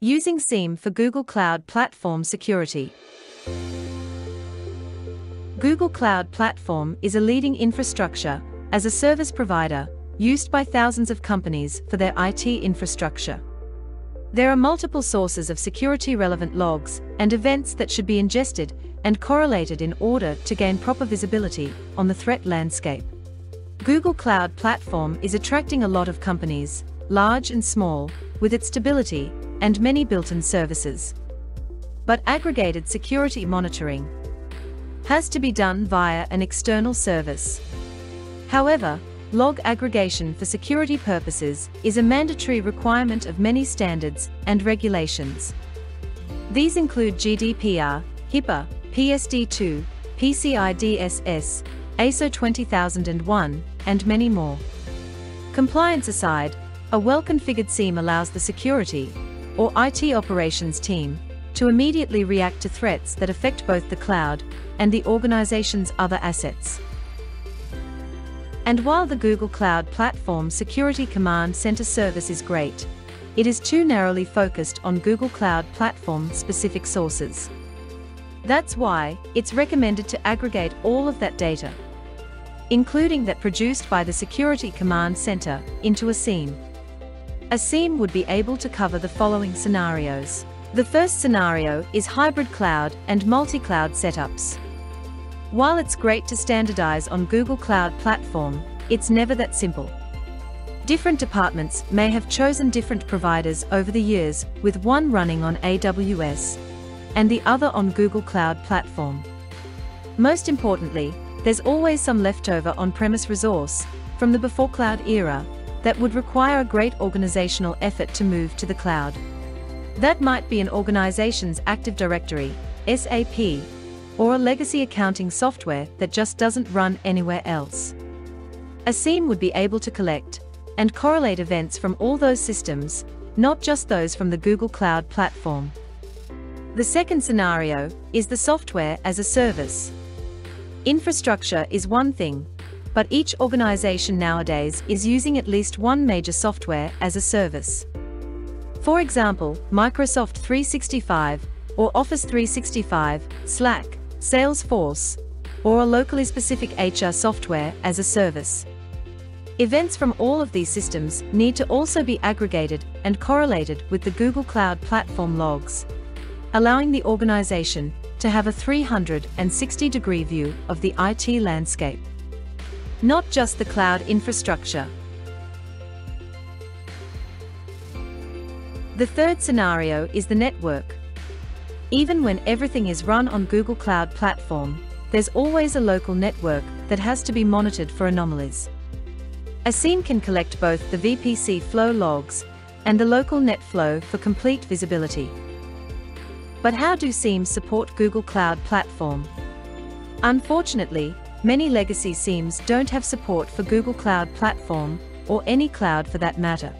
Using SIEM for Google Cloud Platform Security. Google Cloud Platform is a leading infrastructure as a service provider used by thousands of companies for their IT infrastructure. There are multiple sources of security-relevant logs and events that should be ingested and correlated in order to gain proper visibility on the threat landscape. Google Cloud Platform is attracting a lot of companies, large and small, with its stability and many built-in services. But aggregated security monitoring has to be done via an external service. However, log aggregation for security purposes is a mandatory requirement of many standards and regulations. These include GDPR, HIPAA, PSD2, PCI DSS, ISO 27001, and many more. Compliance aside, a well-configured SIEM allows the security or IT operations team to immediately react to threats that affect both the cloud and the organization's other assets. And while the Google Cloud Platform Security Command Center service is great, it is too narrowly focused on Google Cloud Platform-specific sources. That's why it's recommended to aggregate all of that data, including that produced by the Security Command Center, into a SIEM. A SIEM would be able to cover the following scenarios. The first scenario is hybrid cloud and multi-cloud setups. While it's great to standardize on Google Cloud Platform, it's never that simple. Different departments may have chosen different providers over the years, with one running on AWS and the other on Google Cloud Platform. Most importantly, there's always some leftover on-premise resource from the before cloud era that would require a great organizational effort to move to the cloud. That might be an organization's Active Directory, SAP, or a legacy accounting software that just doesn't run anywhere else. A SIEM would be able to collect and correlate events from all those systems, not just those from the Google Cloud Platform. The second scenario is the software as a service. Infrastructure is one thing, but each organization nowadays is using at least one major software as a service. For example, Microsoft 365, or Office 365, Slack, Salesforce, or a locally specific HR software as a service. Events from all of these systems need to also be aggregated and correlated with the Google Cloud Platform logs, allowing the organization to have a 360-degree view of the IT landscape, not just the cloud infrastructure. The third scenario is the network. Even when everything is run on Google Cloud Platform, there's always a local network that has to be monitored for anomalies. A SIEM can collect both the VPC flow logs and the local net flow for complete visibility. But how do SIEMs support Google Cloud Platform? Unfortunately, many legacy SIEMs don't have support for Google Cloud Platform, or any cloud for that matter.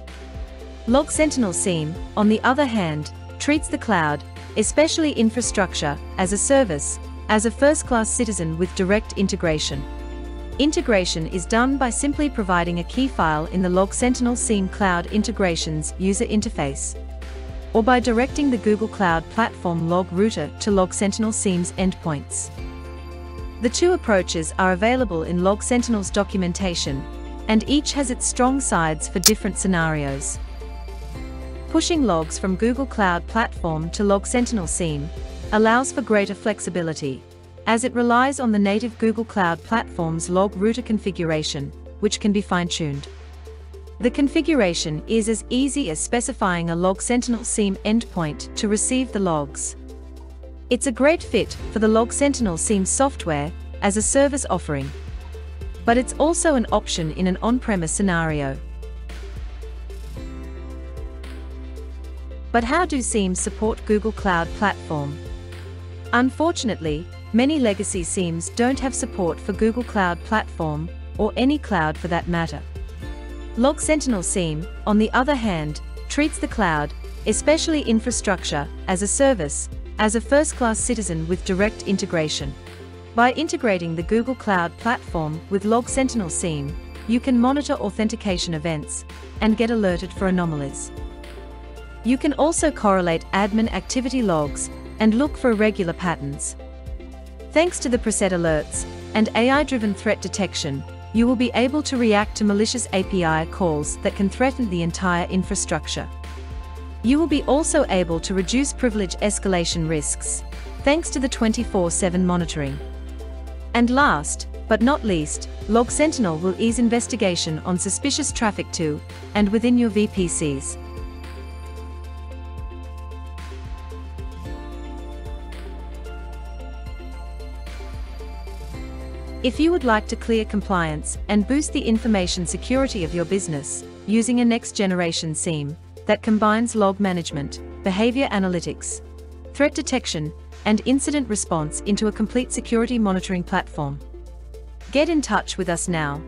LogSentinel SIEM, on the other hand, treats the cloud, especially infrastructure as a service, as a first-class citizen with direct integration. Integration is done by simply providing a key file in the LogSentinel SIEM Cloud Integrations user interface, or by directing the Google Cloud Platform log router to LogSentinel SIEM's endpoints. The two approaches are available in LogSentinel's documentation, and each has its strong sides for different scenarios. Pushing logs from Google Cloud Platform to LogSentinel SIEM allows for greater flexibility, as it relies on the native Google Cloud Platform's log router configuration, which can be fine-tuned. The configuration is as easy as specifying a LogSentinel SIEM endpoint to receive the logs. It's a great fit for the LogSentinel SIEM software as a service offering, but it's also an option in an on-premise scenario. But how do SIEMs support Google Cloud Platform? Unfortunately, many legacy SIEMs don't have support for Google Cloud Platform, or any cloud for that matter. LogSentinel SIEM, on the other hand, treats the cloud, especially infrastructure as a service, as a first-class citizen with direct integration. By integrating the Google Cloud Platform with LogSentinel SIEM, you can monitor authentication events and get alerted for anomalies. You can also correlate admin activity logs and look for irregular patterns. Thanks to the preset alerts and AI-driven threat detection, you will be able to react to malicious API calls that can threaten the entire infrastructure. You will be also able to reduce privilege escalation risks, thanks to the 24/7 monitoring. And last, but not least, LogSentinel will ease investigation on suspicious traffic to and within your VPCs. If you would like to clear compliance and boost the information security of your business, using a next-generation SIEM that combines log management, behavior analytics, threat detection, and incident response into a complete security monitoring platform. Get in touch with us now.